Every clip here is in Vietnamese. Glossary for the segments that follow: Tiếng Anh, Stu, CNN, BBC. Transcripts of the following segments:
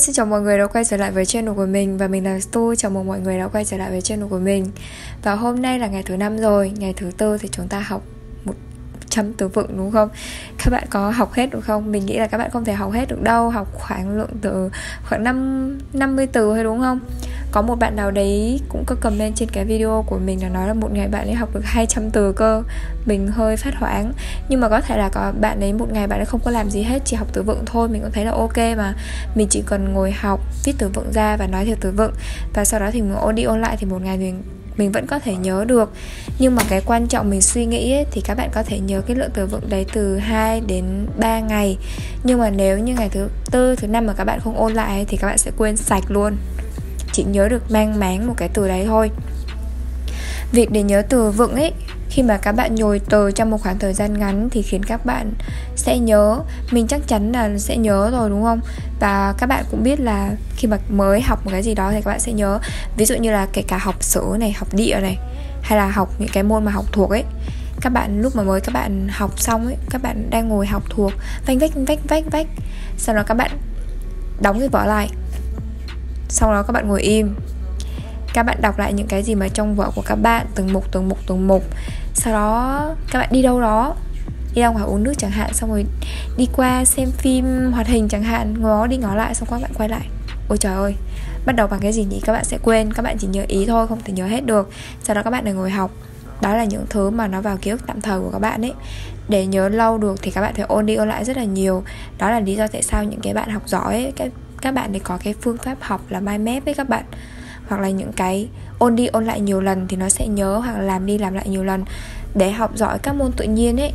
Xin chào mọi người đã quay trở lại với channel của mình. Và mình là Stu, chào mừng mọi người đã quay trở lại với channel của mình. Và hôm nay là ngày thứ 5 rồi, ngày thứ 4 thì chúng ta học 100 từ vựng đúng không? Các bạn có học hết đúng không? Mình nghĩ là các bạn không thể học hết được đâu, học khoảng lượng từ khoảng 50 từ thôi đúng không? Có một bạn nào đấy cũng có comment trên cái video của mình là nói là một ngày bạn ấy học được 200 từ cơ. Mình hơi phát hoảng. Nhưng mà có thể là có bạn ấy một ngày bạn ấy không có làm gì hết, chỉ học từ vựng thôi. Mình cũng thấy là ok mà. Mình chỉ cần ngồi học, viết từ vựng ra và nói theo từ vựng. Và sau đó thì mình ôn đi ôn lại thì một ngày mình vẫn có thể nhớ được. Nhưng mà cái quan trọng mình suy nghĩ ấy, thì các bạn có thể nhớ cái lượng từ vựng đấy từ 2 đến 3 ngày. Nhưng mà nếu như ngày thứ 4, thứ 5 mà các bạn không ôn lại thì các bạn sẽ quên sạch luôn, chỉ nhớ được mang máng một cái từ đấy thôi. Việc để nhớ từ vựng ấy, khi mà các bạn nhồi từ trong một khoảng thời gian ngắn thì khiến các bạn sẽ nhớ. Mình chắc chắn là sẽ nhớ rồi đúng không? Và các bạn cũng biết là khi mà mới học một cái gì đó thì các bạn sẽ nhớ. Ví dụ như là kể cả học sử này, học địa này, hay là học những cái môn mà học thuộc ấy, các bạn lúc mà mới các bạn học xong ấy, các bạn đang ngồi học thuộc vách, sau đó các bạn đóng cái vở lại, sau đó các bạn ngồi im, các bạn đọc lại những cái gì mà trong vở của các bạn, từng mục. Sau đó các bạn đi đâu đó, đi ra ngoài uống nước chẳng hạn, xong rồi đi qua xem phim hoạt hình chẳng hạn, ngó đi ngó lại, xong các bạn quay lại. Ôi trời ơi, bắt đầu bằng cái gì nhỉ? Các bạn sẽ quên, các bạn chỉ nhớ ý thôi, không thể nhớ hết được. Sau đó các bạn lại ngồi học. Đó là những thứ mà nó vào ký ức tạm thời của các bạn ấy. Để nhớ lâu được thì các bạn phải ôn đi ôn lại rất là nhiều. Đó là lý do tại sao những cái bạn học giỏi ấy, các bạn để có cái phương pháp học là mind map với các bạn, hoặc là những cái ôn đi ôn lại nhiều lần thì nó sẽ nhớ, hoặc là làm đi làm lại nhiều lần. Để học giỏi các môn tự nhiên ấy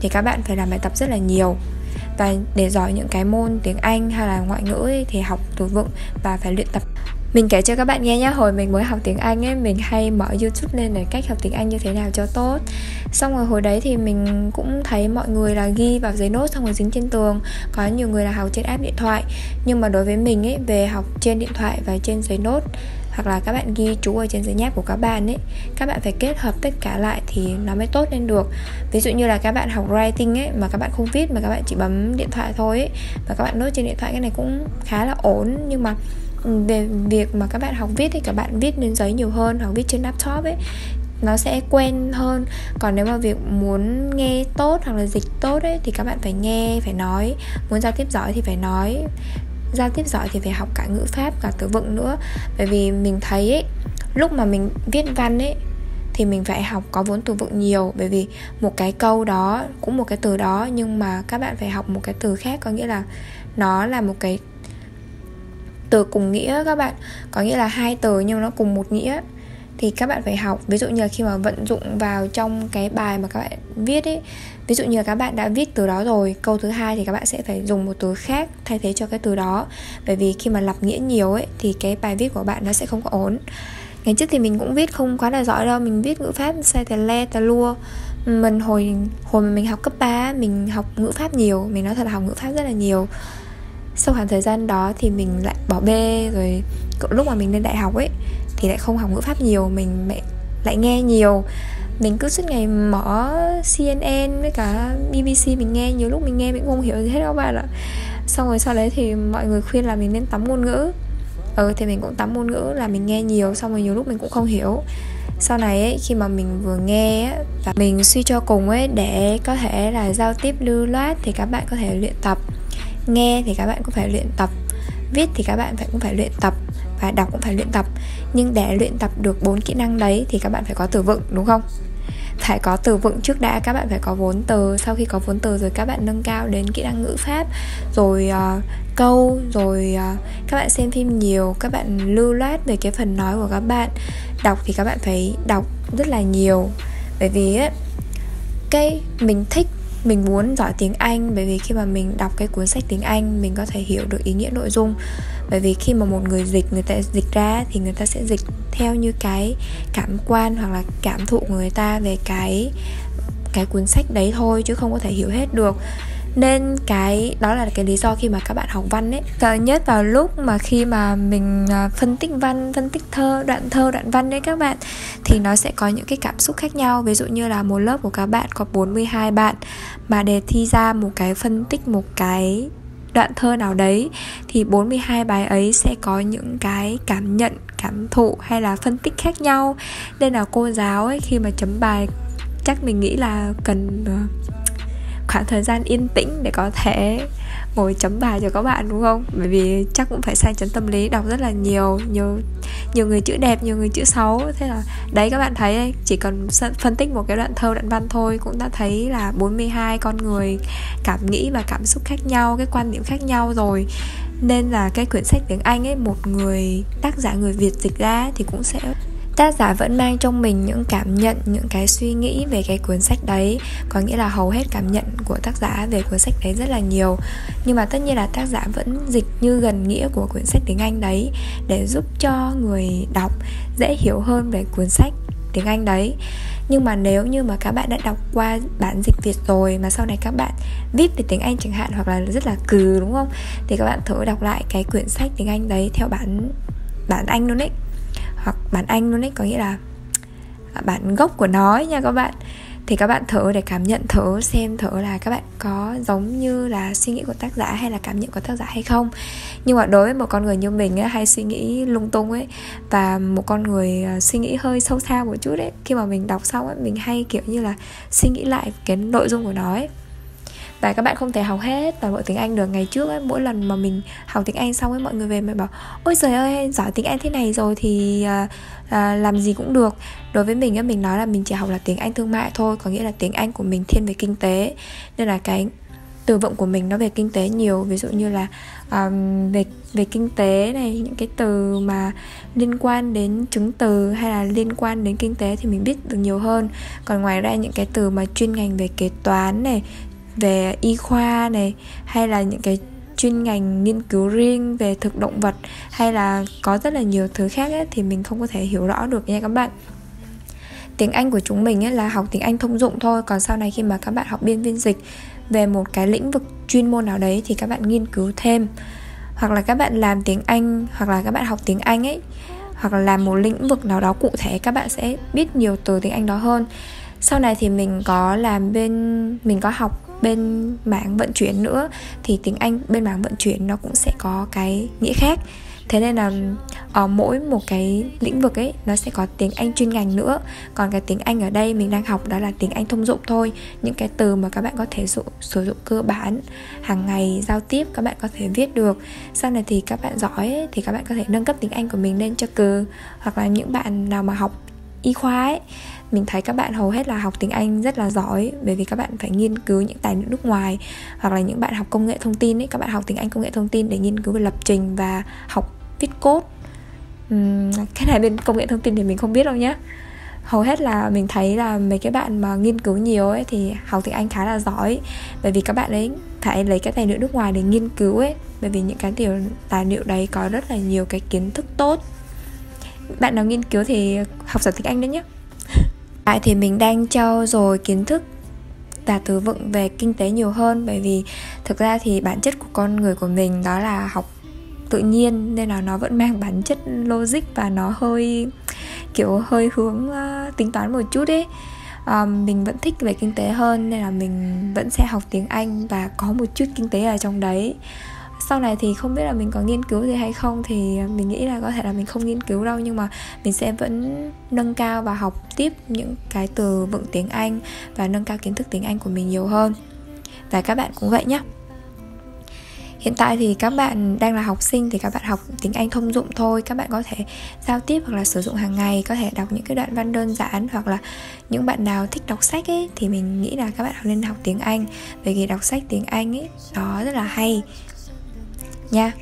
thì các bạn phải làm bài tập rất là nhiều. Và để giỏi những cái môn tiếng Anh hay là ngoại ngữ ấy, thì học từ vựng và phải luyện tập. Mình kể cho các bạn nghe nhá, hồi mình mới học tiếng Anh ấy, mình hay mở YouTube lên để cách học tiếng Anh như thế nào cho tốt. Xong rồi hồi đấy thì mình cũng thấy mọi người là ghi vào giấy nốt xong rồi dính trên tường. Có nhiều người là học trên app điện thoại. Nhưng mà đối với mình ấy, về học trên điện thoại và trên giấy nốt, hoặc là các bạn ghi chú ở trên giấy nháp của các bạn ấy, các bạn phải kết hợp tất cả lại thì nó mới tốt lên được. Ví dụ như là các bạn học writing ấy, mà các bạn không viết mà các bạn chỉ bấm điện thoại thôi ấy, và các bạn nốt trên điện thoại, cái này cũng khá là ổn. Nhưng mà về việc mà các bạn học viết thì các bạn viết lên giấy nhiều hơn, hoặc viết trên laptop ấy, nó sẽ quen hơn. Còn nếu mà việc muốn nghe tốt hoặc là dịch tốt ấy thì các bạn phải nghe, phải nói. Muốn giao tiếp giỏi thì phải nói, giao tiếp giỏi thì phải học cả ngữ pháp, cả từ vựng nữa. Bởi vì mình thấy ấy, lúc mà mình viết văn ấy thì mình phải học có vốn từ vựng nhiều. Bởi vì một cái câu đó cũng một cái từ đó, nhưng mà các bạn phải học một cái từ khác, có nghĩa là nó là một cái từ cùng nghĩa các bạn. Có nghĩa là hai từ nhưng nó cùng một nghĩa thì các bạn phải học. Ví dụ như là khi mà vận dụng vào trong cái bài mà các bạn viết ấy, ví dụ như là các bạn đã viết từ đó rồi, câu thứ hai thì các bạn sẽ phải dùng một từ khác thay thế cho cái từ đó. Bởi vì khi mà lặp nghĩa nhiều ấy thì cái bài viết của bạn nó sẽ không có ổn. Ngày trước thì mình cũng viết không quá là giỏi đâu, mình viết ngữ pháp sai tè le tè lua. Mình hồi mà mình học cấp 3, mình học ngữ pháp nhiều, mình nói thật là học ngữ pháp rất là nhiều. Sau khoảng thời gian đó thì mình lại bỏ bê rồi. Lúc mà mình lên đại học ấy thì lại không học ngữ pháp nhiều, mình lại nghe nhiều. Mình cứ suốt ngày mở CNN với cả BBC mình nghe, nhiều lúc mình nghe mình cũng không hiểu gì hết các bạn ạ. Xong rồi sau đấy thì mọi người khuyên là mình nên tắm ngôn ngữ. Thì mình cũng tắm ngôn ngữ là mình nghe nhiều, xong rồi nhiều lúc mình cũng không hiểu. Sau này ấy, khi mà mình vừa nghe ấy, và mình suy cho cùng ấy, để có thể là giao tiếp lưu loát thì các bạn có thể luyện tập. Nghe thì các bạn cũng phải luyện tập, viết thì các bạn cũng phải luyện tập, và đọc cũng phải luyện tập. Nhưng để luyện tập được 4 kỹ năng đấy thì các bạn phải có từ vựng đúng không? Phải có từ vựng trước đã, các bạn phải có vốn từ. Sau khi có vốn từ rồi các bạn nâng cao đến kỹ năng ngữ pháp, rồi câu, rồi các bạn xem phim nhiều, các bạn lưu loát về cái phần nói của các bạn. Đọc thì các bạn phải đọc rất là nhiều. Bởi vì ấy, mình muốn giỏi tiếng Anh, bởi vì khi mà mình đọc cái cuốn sách tiếng Anh mình có thể hiểu được ý nghĩa nội dung. Bởi vì khi mà một người dịch, người ta dịch ra thì người ta sẽ dịch theo như cái cảm quan hoặc là cảm thụ của người ta về cái cuốn sách đấy thôi, chứ không có thể hiểu hết được. Nên cái đó là cái lý do khi mà các bạn học văn ấy, sợ nhất vào lúc mà khi mà mình phân tích văn, phân tích thơ, đoạn văn đấy các bạn, thì nó sẽ có những cái cảm xúc khác nhau. Ví dụ như là một lớp của các bạn có 42 bạn mà đề thi ra một cái phân tích một cái đoạn thơ nào đấy, thì 42 bài ấy sẽ có những cái cảm nhận, cảm thụ hay là phân tích khác nhau. Nên là cô giáo ấy, khi mà chấm bài chắc mình nghĩ là cần khoảng thời gian yên tĩnh để có thể ngồi chấm bài cho các bạn, đúng không? Bởi vì chắc cũng phải sang chấn tâm lý, đọc rất là nhiều người chữ đẹp, nhiều người chữ xấu. Thế là đấy, các bạn thấy ấy, chỉ cần phân tích một cái đoạn thơ, đoạn văn thôi cũng đã thấy là 42 con người cảm nghĩ và cảm xúc khác nhau, cái quan điểm khác nhau rồi. Nên là cái quyển sách tiếng Anh ấy, một người tác giả người Việt dịch ra thì cũng sẽ... tác giả vẫn mang trong mình những cảm nhận, những cái suy nghĩ về cái cuốn sách đấy. Có nghĩa là hầu hết cảm nhận của tác giả về cuốn sách đấy rất là nhiều. Nhưng mà tất nhiên là tác giả vẫn dịch như gần nghĩa của cuốn sách tiếng Anh đấy, để giúp cho người đọc dễ hiểu hơn về cuốn sách tiếng Anh đấy. Nhưng mà nếu như mà các bạn đã đọc qua bản dịch Việt rồi mà sau này các bạn viết về tiếng Anh chẳng hạn, hoặc là rất là cừ, đúng không? Thì các bạn thử đọc lại cái quyển sách tiếng Anh đấy theo bản Anh luôn ấy, hoặc bản Anh luôn ấy, có nghĩa là bản gốc của nó ấy nha các bạn. Thì các bạn thử để cảm nhận thử, xem thử là các bạn có giống như là suy nghĩ của tác giả hay là cảm nhận của tác giả hay không. Nhưng mà đối với một con người như mình ấy, hay suy nghĩ lung tung ấy, và một con người suy nghĩ hơi sâu xa một chút ấy, khi mà mình đọc xong ấy, mình hay kiểu như là suy nghĩ lại cái nội dung của nó ấy. Và các bạn không thể học hết toàn bộ tiếng Anh được. Ngày trước ấy, mỗi lần mà mình học tiếng Anh xong ấy, mọi người về mình bảo ôi trời ơi, giỏi tiếng Anh thế này rồi thì làm gì cũng được. Đối với mình ấy, mình nói là mình chỉ học là tiếng Anh thương mại thôi, có nghĩa là tiếng Anh của mình thiên về kinh tế, nên là cái từ vựng của mình nó về kinh tế nhiều. Ví dụ như là về kinh tế này, những cái từ mà liên quan đến chứng từ hay là liên quan đến kinh tế thì mình biết được nhiều hơn. Còn ngoài ra những cái từ mà chuyên ngành về kế toán này, về y khoa này, hay là những cái chuyên ngành nghiên cứu riêng về thực động vật, hay là có rất là nhiều thứ khác ấy, thì mình không có thể hiểu rõ được nha các bạn. Tiếng Anh của chúng mình ấy là học tiếng Anh thông dụng thôi. Còn sau này khi mà các bạn học biên viên dịch về một cái lĩnh vực chuyên môn nào đấy thì các bạn nghiên cứu thêm, hoặc là các bạn làm tiếng Anh, hoặc là các bạn học tiếng Anh ấy, hoặc là làm một lĩnh vực nào đó cụ thể, các bạn sẽ biết nhiều từ tiếng Anh đó hơn. Sau này thì mình có học bên mảng vận chuyển nữa, thì tiếng Anh bên mảng vận chuyển nó cũng sẽ có cái nghĩa khác. Thế nên là ở mỗi một cái lĩnh vực ấy nó sẽ có tiếng Anh chuyên ngành nữa. Còn cái tiếng Anh ở đây mình đang học đó là tiếng Anh thông dụng thôi, những cái từ mà các bạn có thể sử dụng cơ bản hàng ngày giao tiếp, các bạn có thể viết được. Sau này thì các bạn giỏi ấy, thì các bạn có thể nâng cấp tiếng Anh của mình lên cho cừ. Hoặc là những bạn nào mà học y khoa ấy, mình thấy các bạn hầu hết là học tiếng Anh rất là giỏi, bởi vì các bạn phải nghiên cứu những tài liệu nước ngoài. Hoặc là những bạn học công nghệ thông tin ấy, các bạn học tiếng Anh công nghệ thông tin để nghiên cứu về lập trình và học viết code. Cái này bên công nghệ thông tin thì mình không biết đâu nhé. Hầu hết là mình thấy là mấy cái bạn mà nghiên cứu nhiều ấy thì học tiếng Anh khá là giỏi, bởi vì các bạn ấy phải lấy cái tài liệu nước ngoài để nghiên cứu ấy, bởi vì những cái tài liệu đấy có rất là nhiều cái kiến thức tốt. Bạn nào nghiên cứu thì học giỏi tiếng Anh đấy nhé. Tại thì mình đang trau dồi kiến thức và từ vựng về kinh tế nhiều hơn, bởi vì thực ra thì bản chất của con người của mình đó là học tự nhiên, nên là nó vẫn mang bản chất logic và nó hơi kiểu hơi hướng tính toán một chút ấy. Mình vẫn thích về kinh tế hơn, nên là mình vẫn sẽ học tiếng Anh và có một chút kinh tế ở trong đấy. Sau này thì không biết là mình có nghiên cứu gì hay không, thì mình nghĩ là có thể là mình không nghiên cứu đâu, nhưng mà mình sẽ vẫn nâng cao và học tiếp những cái từ vựng tiếng Anh và nâng cao kiến thức tiếng Anh của mình nhiều hơn. Và các bạn cũng vậy nhé. Hiện tại thì các bạn đang là học sinh thì các bạn học tiếng Anh thông dụng thôi, các bạn có thể giao tiếp hoặc là sử dụng hàng ngày, có thể đọc những cái đoạn văn đơn giản. Hoặc là những bạn nào thích đọc sách ấy, thì mình nghĩ là các bạn nên học tiếng Anh, bởi vì đọc sách tiếng Anh ấy đó rất là hay nha.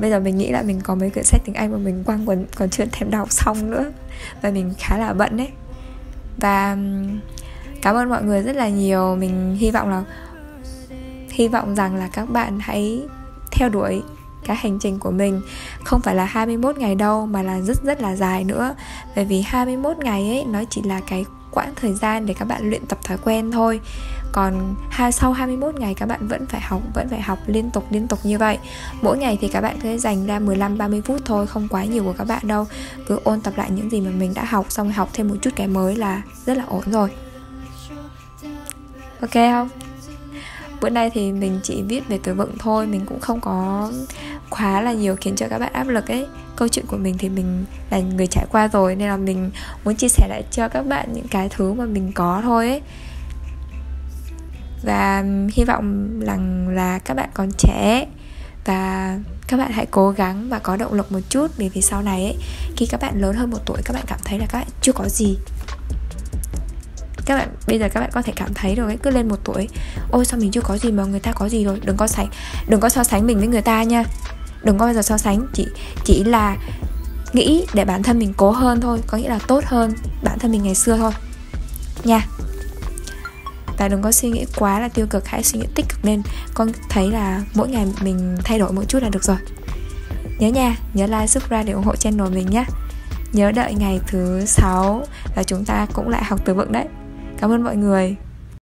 Bây giờ mình nghĩ là mình có mấy quyển sách tiếng Anh mà mình quăng còn chưa thèm đọc xong nữa, và mình khá là bận đấy. Và cảm ơn mọi người rất là nhiều. Mình hy vọng rằng là các bạn hãy theo đuổi cái hành trình của mình. Không phải là 21 ngày đâu, mà là rất rất là dài nữa. Bởi vì 21 ngày ấy nó chỉ là cái quãng thời gian để các bạn luyện tập thói quen thôi. Còn sau 21 ngày các bạn vẫn phải học liên tục như vậy. Mỗi ngày thì các bạn sẽ dành ra 15-30 phút thôi, không quá nhiều của các bạn đâu. Cứ ôn tập lại những gì mà mình đã học, xong học thêm một chút cái mới là rất là ổn rồi. Ok không? Bữa nay thì mình chỉ viết về từ vựng thôi, mình cũng không có quá là nhiều khiến cho các bạn áp lực ấy. Câu chuyện của mình thì mình là người trải qua rồi, nên là mình muốn chia sẻ lại cho các bạn những cái thứ mà mình có thôi ấy. Và hy vọng rằng là các bạn còn trẻ và các bạn hãy cố gắng và có động lực một chút, bởi vì sau này ấy, khi các bạn lớn hơn một tuổi, các bạn cảm thấy là các bạn chưa có gì. Các bạn bây giờ các bạn có thể cảm thấy rồi ấy, cứ lên một tuổi, ôi sao mình chưa có gì mà người ta có gì rồi. Đừng có so sánh mình với người ta nha. Đừng có bao giờ so sánh, chỉ là nghĩ để bản thân mình cố hơn thôi, có nghĩa là tốt hơn bản thân mình ngày xưa thôi nha. Và đừng có suy nghĩ quá là tiêu cực, hãy suy nghĩ tích cực lên. Con thấy là mỗi ngày mình thay đổi một chút là được rồi. Nhớ nha, nhớ like, subscribe để ủng hộ channel mình nhé. Nhớ đợi ngày thứ 6 là chúng ta cũng lại học từ vựng đấy. Cảm ơn mọi người.